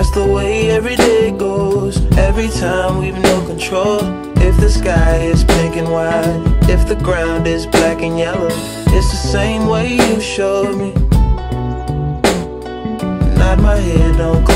That's the way every day goes. Every time we've no control. If the sky is pink and white, if the ground is black and yellow, it's the same way you showed me. Nod my head, don't close.